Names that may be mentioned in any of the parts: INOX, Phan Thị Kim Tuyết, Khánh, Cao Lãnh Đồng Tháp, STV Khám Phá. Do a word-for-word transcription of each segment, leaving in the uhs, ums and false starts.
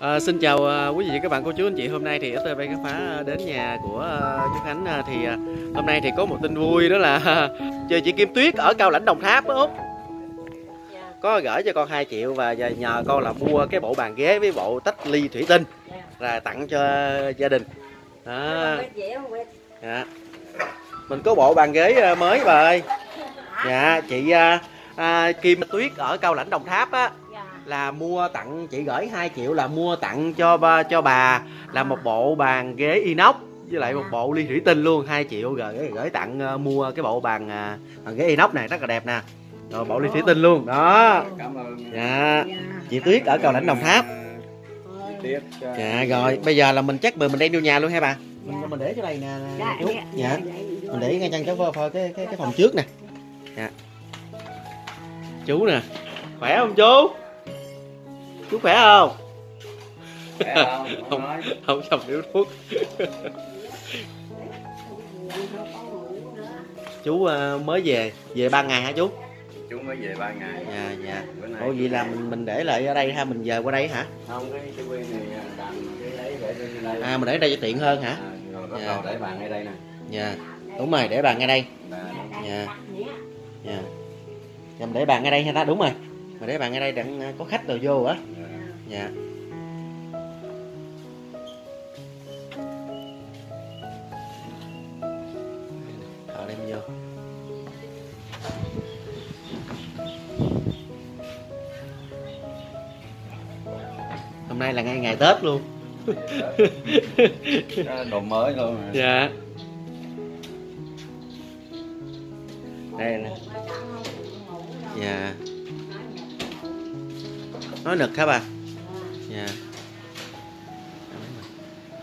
À, xin chào quý vị, các bạn, cô chú, anh chị. Hôm nay thì ét tê vê Khám Phá đến nhà của chú Khánh. Thì hôm nay thì có một tin vui, đó là chị Kim Tuyết ở Cao Lãnh Đồng Tháp, Út có gửi cho con hai triệu và nhờ con là mua cái bộ bàn ghế với bộ tách ly thủy tinh là tặng cho gia đình. Đó. Dạ. Mình có bộ bàn ghế mới bà ơi. Dạ, chị à, Kim Tuyết ở Cao Lãnh Đồng Tháp á, là mua tặng, chị gửi hai triệu là mua tặng cho ba, cho bà là một bộ bàn ghế inox với lại một bộ ly thủy tinh luôn. Hai triệu gửi gửi tặng mua cái bộ bàn, bàn ghế inox này rất là đẹp nè, rồi bộ ly thủy tinh luôn đó. Dạ, chị Tuyết ở Cao Lãnh Đồng Tháp. Dạ rồi, bây giờ là mình chắc mình đem vô nhà luôn hả bà? Mình, mình để chỗ này nè chú. Dạ, mình để ngay chân cháu vào cái cái cái phòng trước nè. Dạ chú nè, khỏe không chú? Chú khỏe không? Khỏe không? Không, không xong điếu thuốc. Chú uh, mới về, về ba ngày hả chú? Chú mới về ba ngày. Dạ, dạ. Ủa vậy là mình mình để lại ở đây ha, mình về qua đây hả? Không, cái cái quên này tạm cái đấy để lên đây. À, mình để đây cho tiện hơn hả? À, rồi bắt đầu để bàn ngay đây nè. Dạ. Đúng rồi, để bàn ngay đây. Dạ. Dạ. Mình để bàn ngay đây ha ta, đúng rồi. Mà để bạn ở đây đang có khách đồ vô á. Dạ. Họ đem vô. Hôm nay là ngay ngày Tết luôn. Đồ mới luôn. Dạ. Đây nè. Dạ. Nói nực hả bà? Dạ.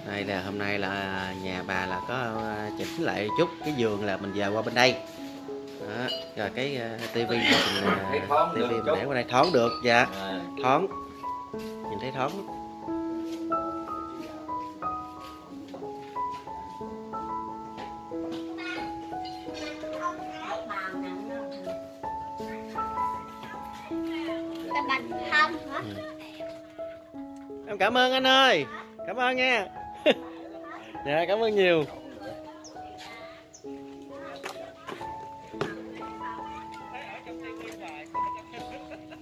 Đây là hôm nay là nhà bà là có chỉnh lại chút cái giường, là mình về qua bên đây. Đó. Rồi cái tivi tivi để qua đây thoáng được. Dạ, thoáng, nhìn thấy thoáng. Em cảm ơn anh ơi, cảm ơn nha. Dạ, cảm ơn nhiều.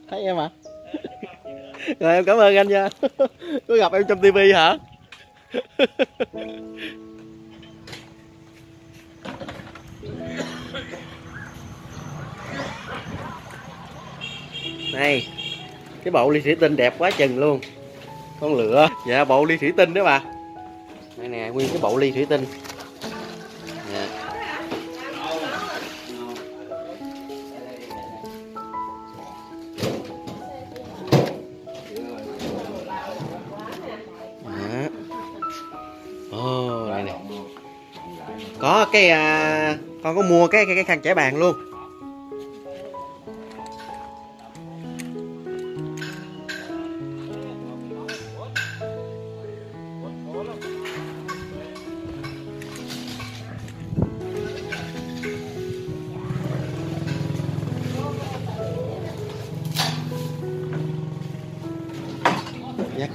Thấy em hả? Rồi em cảm ơn anh nha. Có gặp em trong tivi hả? Này, cái bộ ly thủy tinh đẹp quá chừng luôn, con lửa. Dạ, bộ ly thủy tinh đó bà. Đây nè, nguyên cái bộ ly thủy tinh. Dạ. Dạ. Ồ, đây nè. Có cái à, con có mua cái cái, cái khăn trải bàn luôn.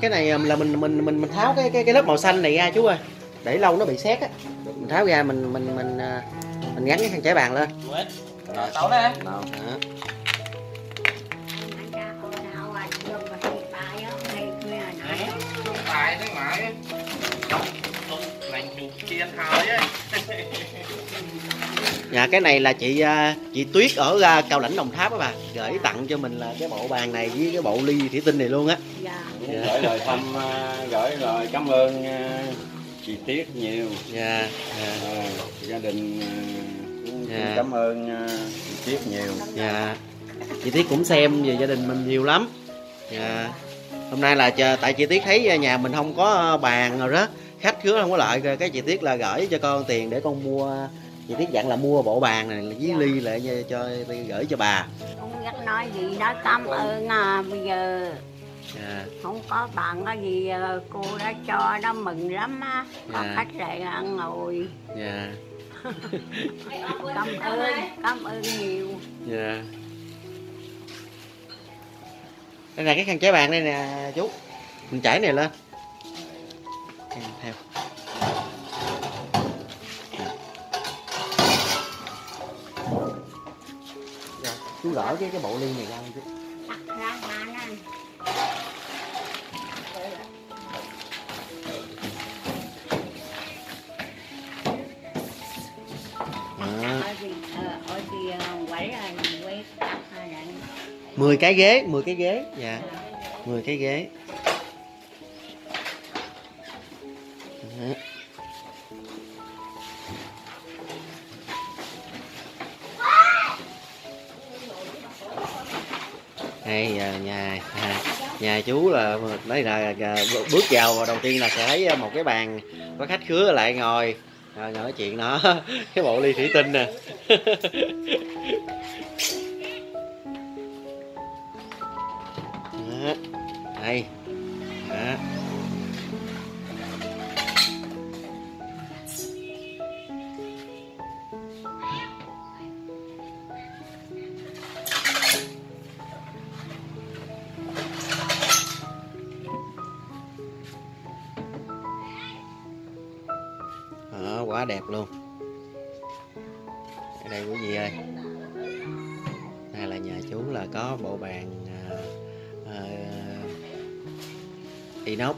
Cái này là mình mình mình mình tháo cái cái cái lớp màu xanh này ra chú ơi, để lâu nó bị sét á, mình tháo ra mình mình mình mình gắn cái khăn trải bàn lên. Dạ. Dạ, cái này là chị chị Tuyết ở Cao Lãnh Đồng Tháp á bà, gửi tặng cho mình là cái bộ bàn này với cái bộ ly thủy tinh này luôn á. Dạ. Dạ. Gửi lời thăm, gửi lời cảm ơn chị Tuyết nhiều. Dạ. Dạ. À, gia đình cũng dạ. Cảm ơn chị Tuyết nhiều. Dạ. Chị Tuyết cũng xem về gia đình mình nhiều lắm. Dạ. Hôm nay là tại chị Tuyết thấy nhà mình không có bàn rồi đó, khách khứa không có lợi, cái chị Tuyết là gửi cho con tiền để con mua. Chị Tuyết dặn là mua bộ bàn này với ly lại cho gửi cho bà. Không dám nói gì đó, cảm ơn à, bây giờ à. Không có bạn có gì cô đã cho đó, mừng lắm á, có à. Khách lại ăn ngồi. Dạ. Cảm ơn, cảm ơn nhiều. Dạ. Đây là cái khăn trải bàn đây nè chú. Mình chảy này lên. Ăn theo. Rồi, chú gỡ với cái bộ ly này ra chứ. mười cái ghế, mười cái ghế, dạ. mười cái ghế. Đó. Đây giờ nhà nhà chú là lấy là bước vào và đầu tiên là sẽ thấy một cái bàn có khách khứa lại ngồi rồi nói chuyện đó, cái bộ ly thủy tinh nè. Đây. Đó. Đó, quá đẹp luôn. Ở đây quý vị ơi, đây là nhà chú là có bộ bàn uh, inox,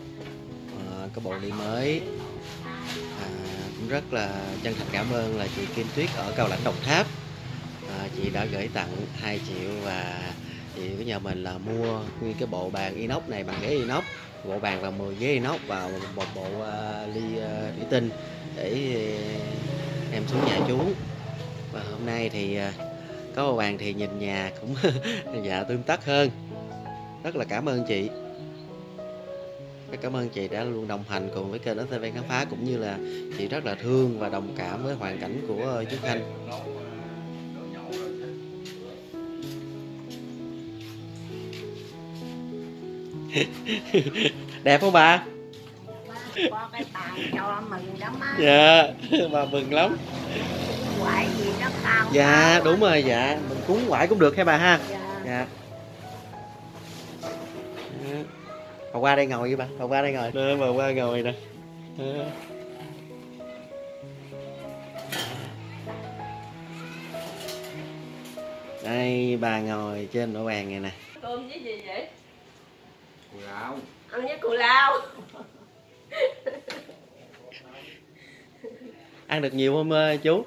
à, cái bộ ly mới, à, cũng rất là chân thành cảm ơn là chị Kim Tuyết ở Cao Lãnh Đồng Tháp, à, chị đã gửi tặng hai triệu và chị của nhà mình là mua nguyên cái bộ bàn inox này, bàn ghế inox, bộ bàn và mười ghế inox và một bộ uh, ly uh, thủy tinh để uh, em xuống nhà chú. Và hôm nay thì uh, có bộ bàn thì nhìn nhà cũng dạ tươm tất hơn. Rất là cảm ơn chị. Cảm ơn chị đã luôn đồng hành cùng với kênh ét tê vê Khám Phá, cũng như là chị rất là thương và đồng cảm với hoàn cảnh của chú Khánh. Đẹp không bà? Dạ, bà mừng lắm. Dạ, đúng rồi, dạ. Mình cúng quải cũng được hay bà ha? Dạ. Bà qua đây ngồi vậy bà, bà qua đây ngồi. Đó, bà qua ngồi nè. Đây, bà ngồi trên bộ bàn này nè. Cơm với gì vậy? Cù lao. Ăn với cù lao. Ăn được nhiều không chú?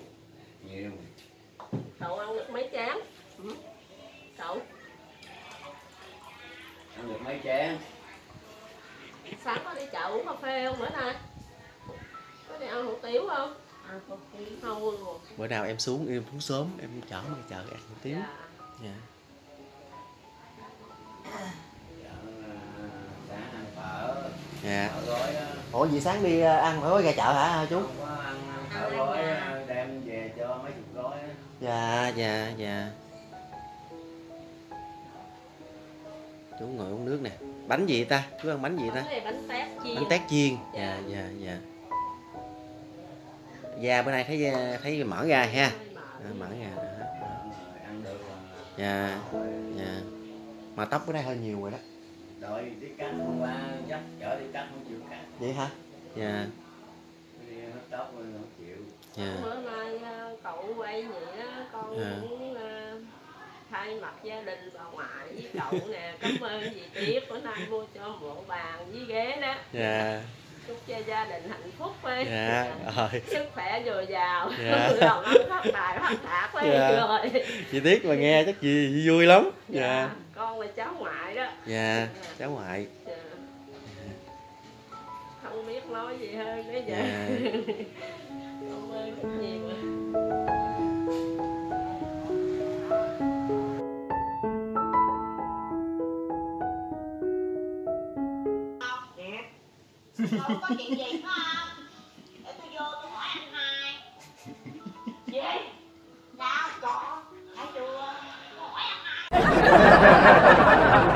Nhiều. Cậu ăn được mấy chén? Cậu ăn được mấy chén? Sáng có đi chợ uống cà phê không bữa nay? Có đi ăn hủ tiếu không? Ăn hủ tiếu thôi. Bữa nào em xuống em xuống sớm em chở mà chợ ăn hủ tiếu. Dạ. Dạ. Sáng ăn phở. Dạ. Ủa vậy sáng đi ăn phở gói ra chợ hả chú? Không có ăn phở gói đem về cho mấy chục gói. Dạ dạ dạ. Chú ngồi uống nước nè. Bánh gì ta? Chú ăn bánh gì ta? Bánh này bánh tét chiên. Bánh tét chiên. Dạ dạ dạ. Da bữa nay thấy thấy mở ra ha. À, mở ra đó. Ăn được rồi. Dạ. Dạ. Mà tóc bữa nay hơi nhiều rồi đó. Đợi đi cắt hôm qua chắc chở đi cắt không chịu cắt. Vậy hả? Dạ. Đi hết tóc rồi không chịu. Dạ. Bữa nay cậu quay vậy á, con cũng thay mặt gia đình bà ngoại với cậu nè, cảm ơn dì Tuyết bữa nay mua cho bộ bàn với ghế đó. Dạ. Chúc cho gia đình hạnh phúc đi. Dạ. Rồi. Sức khỏe dồi dào. Dạ. Lòng ăn phát tài phát thạc quá. Dạ. Rồi. Dì Tuyết mà nghe chắc gì, gì vui lắm. Dạ. Dạ. Con là cháu ngoại đó. Dạ. Dạ. Cháu ngoại. Dạ. Không biết nói gì hơn nữa vậy. Dạ. Cảm ơn rất nhiều. Không có chuyện gì phải không? Để tôi vô tôi hỏi anh hai. Gì? Đau cổ. Thấy chưa? Hỏi anh hai.